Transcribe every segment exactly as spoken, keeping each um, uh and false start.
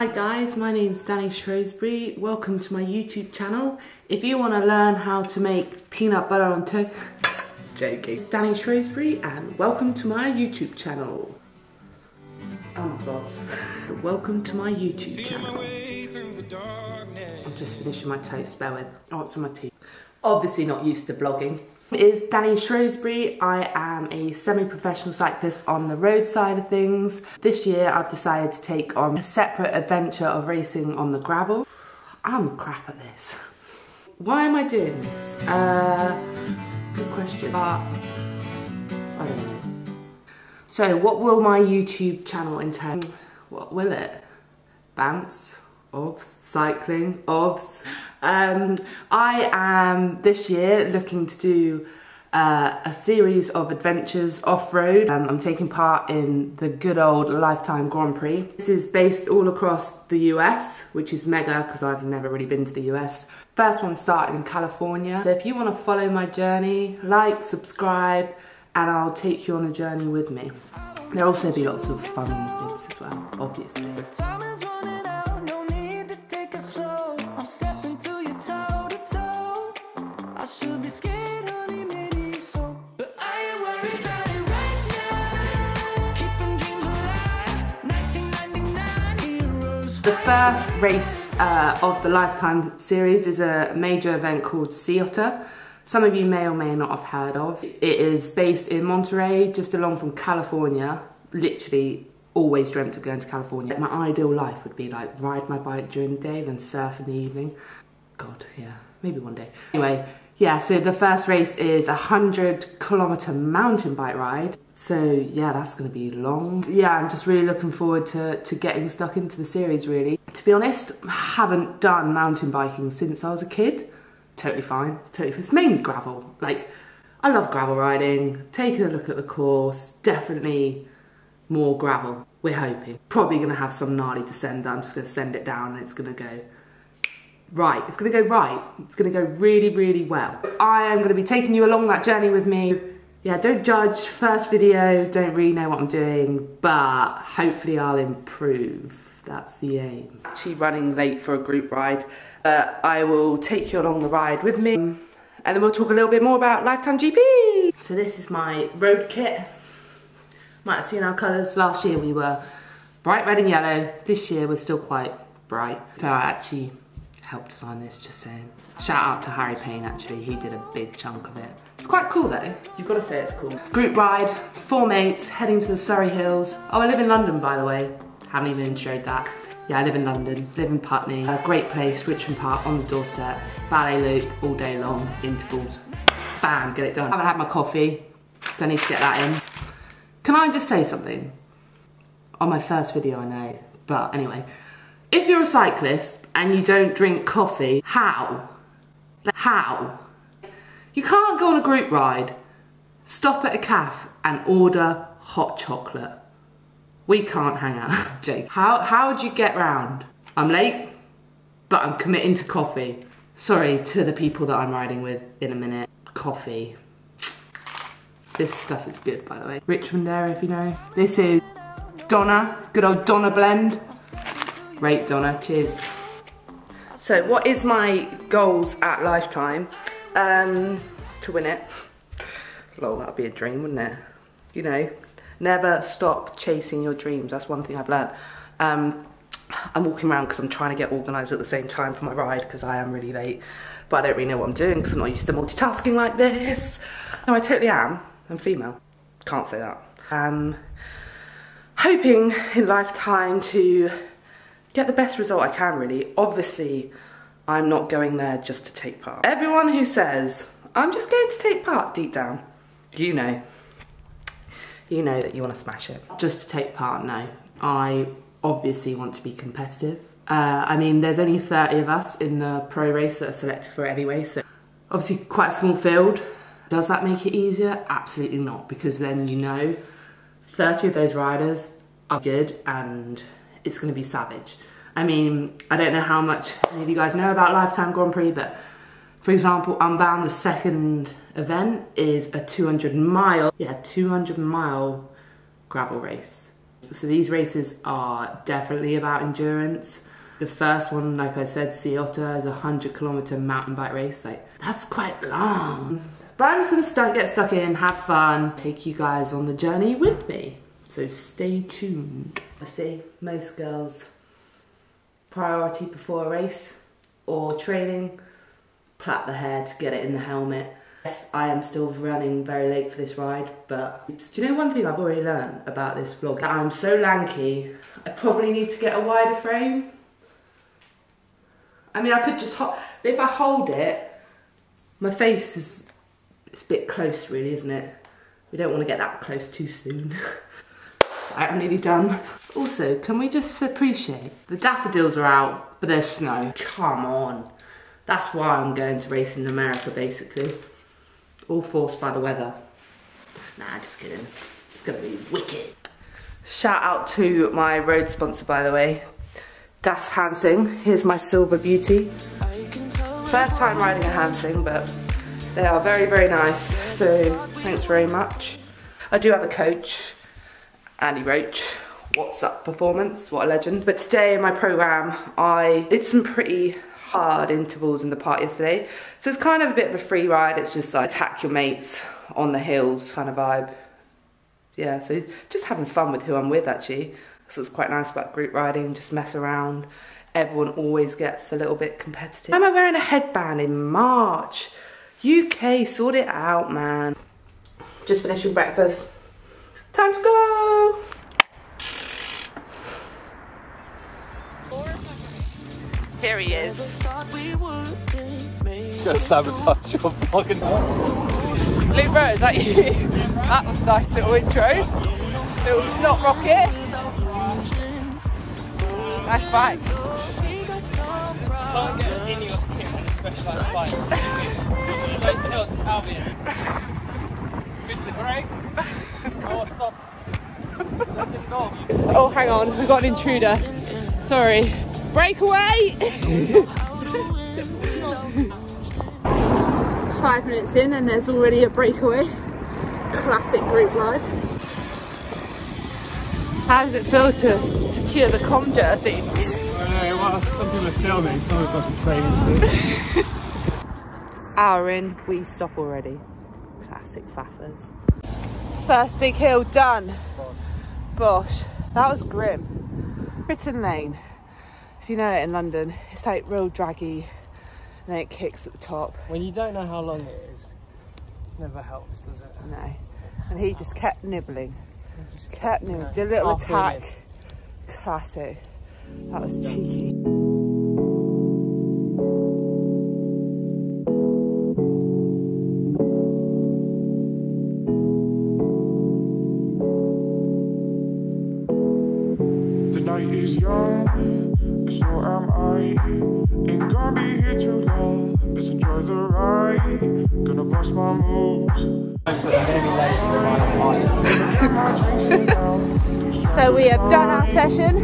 Hi guys, my name's Danni Shrosbree. Welcome to my YouTube channel. If you want to learn how to make peanut butter on toast, joking. It's Danni Shrosbree and welcome to my YouTube channel. Oh my god. Welcome to my YouTube channel. I'm just finishing my toast, bear with. I want some of my tea. Obviously not used to blogging. It is Danni Shrosbree. I am a semi-professional cyclist on the road side of things. This year I've decided to take on a separate adventure of racing on the gravel. I'm crap at this. Why am I doing this? Uh, good question. But I don't know. So what will my YouTube channel entail? What will it? Dance? Obs, cycling, obs. Um, I am this year looking to do uh, a series of adventures off-road. Um, I'm taking part in the good old Life Time Grand Prix. This is based all across the U S, which is mega because I've never really been to the U S. First one started in California. So if you want to follow my journey, like, subscribe, and I'll take you on the journey with me. There'll also be lots of fun bits as well, obviously. The first race uh, of the Lifetime series is a major event called Sea Otter. Some of you may or may not have heard of. It is based in Monterey, just along from California. Literally always dreamt of going to California. My ideal life would be like ride my bike during the day, then surf in the evening. God, yeah, maybe one day. Anyway, yeah, so the first race is a hundred kilometer mountain bike ride. So yeah, that's gonna be long. Yeah, I'm just really looking forward to, to getting stuck into the series really. To be honest, I haven't done mountain biking since I was a kid. Totally fine, totally fine. It's mainly gravel. Like, I love gravel riding, taking a look at the course, definitely more gravel, we're hoping. Probably gonna have some gnarly descender. I'm just gonna send it down and it's gonna go right, it's gonna go right. It's gonna go really, really well. I am gonna be taking you along that journey with me. Yeah, don't judge, first video, don't really know what I'm doing, but hopefully I'll improve. That's the aim. Actually running late for a group ride. Uh, I will take you along the ride with me, and then we'll talk a little bit more about Lifetime G P. So this is my road kit. Might have seen our colours. Last year we were bright red and yellow. This year we're still quite bright. So I actually helped design this, just saying. Shout out to Harry Payne actually, he did a big chunk of it. It's quite cool though, you've got to say it's cool. Group ride, four mates, heading to the Surrey Hills. Oh, I live in London by the way, haven't even showed that. Yeah, I live in London, live in Putney. A great place, Richmond Park, on the doorstep. Ballet loop, all day long, intervals. Bam, get it done. I haven't had my coffee, so I need to get that in. Can I just say something? On my first video I know, but anyway. If you're a cyclist and you don't drink coffee, how? Like, how? You can't go on a group ride, stop at a cafe and order hot chocolate. We can't hang out, Jake. How, how would you get round? I'm late, but I'm committing to coffee. Sorry to the people that I'm riding with in a minute. Coffee. This stuff is good, by the way. Richmond area, if you know. This is Donna, good old Donna blend. Great Donna, cheers. So what is my goals at Lifetime? Um, to win it. Lol, that'd be a dream, wouldn't it? You know, never stop chasing your dreams. That's one thing I've learned. Um, I'm walking around because I'm trying to get organised at the same time for my ride because I am really late, but I don't really know what I'm doing because I'm not used to multitasking like this. No, I totally am. I'm female. Can't say that. Um, hoping in Lifetime to get the best result I can, really. Obviously, I'm not going there just to take part. Everyone who says, I'm just going to take part, deep down, you know. You know that you want to smash it. Just to take part, no. I obviously want to be competitive. Uh, I mean, there's only thirty of us in the pro race that are selected for it anyway, so obviously quite a small field. Does that make it easier? Absolutely not, because then you know thirty of those riders are good and it's going to be savage. I mean, I don't know how much any of you guys know about Lifetime Grand Prix, but for example, Unbound, the second event, is a two hundred mile, yeah, two hundred mile gravel race. So these races are definitely about endurance. The first one, like I said, Sea Otter, is a one hundred kilometer mountain bike race. Like, that's quite long. But I'm just gonna start, get stuck in, have fun, take you guys on the journey with me. So stay tuned. I see most girls, priority before a race or training, plait the hair to get it in the helmet. Yes, I am still running very late for this ride, but do you know one thing I've already learned about this vlog? That I'm so lanky, I probably need to get a wider frame. I mean, I could just hold, but if I hold it, my face is, it's a bit close really, isn't it? We don't want to get that close too soon. Right, I'm nearly done. Also, can we just appreciate the daffodils are out, but there's snow. Come on. That's why I'm going to race in America, basically. All forced by the weather. Nah, just kidding. It's gonna be wicked. Shout out to my road sponsor, by the way. D A S-Handsling. Here's my silver beauty. First time riding a Handsling, but they are very, very nice. So thanks very much. I do have a coach, Andy Roach. What's up, performance? What a legend. But today in my program, I did some pretty hard intervals in the park yesterday. So it's kind of a bit of a free ride. It's just like attack your mates on the hills kind of vibe. Yeah, so just having fun with who I'm with actually. So it's quite nice about group riding, just mess around. Everyone always gets a little bit competitive. Why am I wearing a headband in March? U K, sort it out, man. Just finishing breakfast. Time to go! Here he is. He's gonna sabotage your vlogging. Luke Rowe, is that you? That was a nice little intro. Little snot rocket. Nice bike. Can't get an Ineos kit on a specialised bike. Everything else, Albion. Missed the break. Oh, stop. Oh, hang on, we've got an intruder. Sorry. Breakaway! Five minutes in and there's already a breakaway. Classic group ride. How does it feel to secure the comm jersey? I know, well, some people are filming, some of us are training. Hour in, we stop already. Classic faffers. First big hill done. Bosh. That was grim. Britain Lane. If you know it in London, it's like real draggy and then it kicks at the top. When you don't know how long it is, it never helps, does it? No. And he just kept nibbling. He just kept nibbling. Know, did a little attack. It. Classic. That was cheeky. The night is young. So am I, ain't gonna be here too long. Let's enjoy the ride, gonna bust my moves. So we have done our session.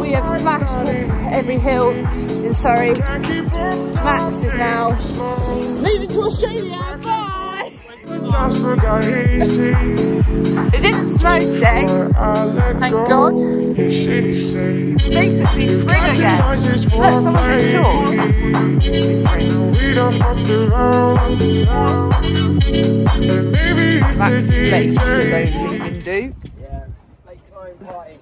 We have smashed every hill in Surrey. Max is now moving to Australia, bye! It didn't snow today, thank God. It's basically spring again. Look, someone's in shorts. Max is late to his own living do. Yeah, late to my own party.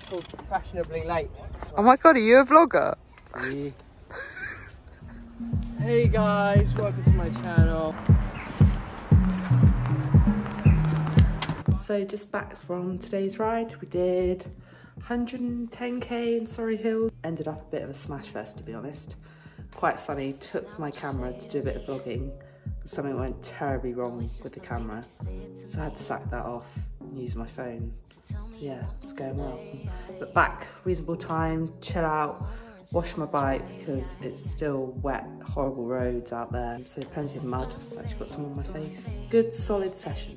It's called fashionably late. Oh my god, are you a vlogger? Hey guys, welcome to my channel. So just back from today's ride, we did one hundred and ten K in Surrey Hills. Ended up a bit of a smash fest, to be honest. Quite funny, took my camera to do a bit of vlogging. Something went terribly wrong with the camera. So I had to sack that off and use my phone. So yeah, it's going well. But back, reasonable time, chill out, wash my bike because it's still wet, horrible roads out there. So plenty of mud, I've actually got some on my face. Good solid session.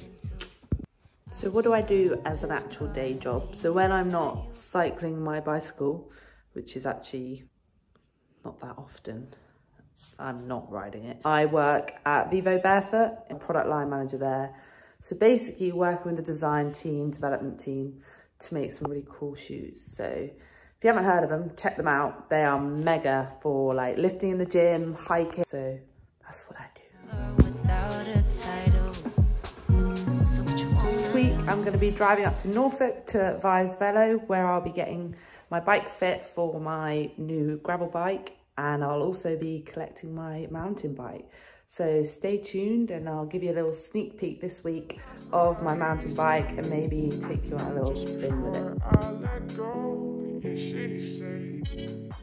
So what do I do as an actual day job? So when I'm not cycling my bicycle, which is actually not that often, I'm not riding it. I work at Vivo Barefoot, I'm product line manager there. So basically working with the design team, development team to make some really cool shoes. So if you haven't heard of them, check them out. They are mega for like lifting in the gym, hiking. So that's what I do. Without a title. So this week I'm going to be driving up to Norfolk to Vives Velo, where I'll be getting my bike fit for my new gravel bike, and I'll also be collecting my mountain bike. So stay tuned and I'll give you a little sneak peek this week of my mountain bike and maybe take you on a little spin with it.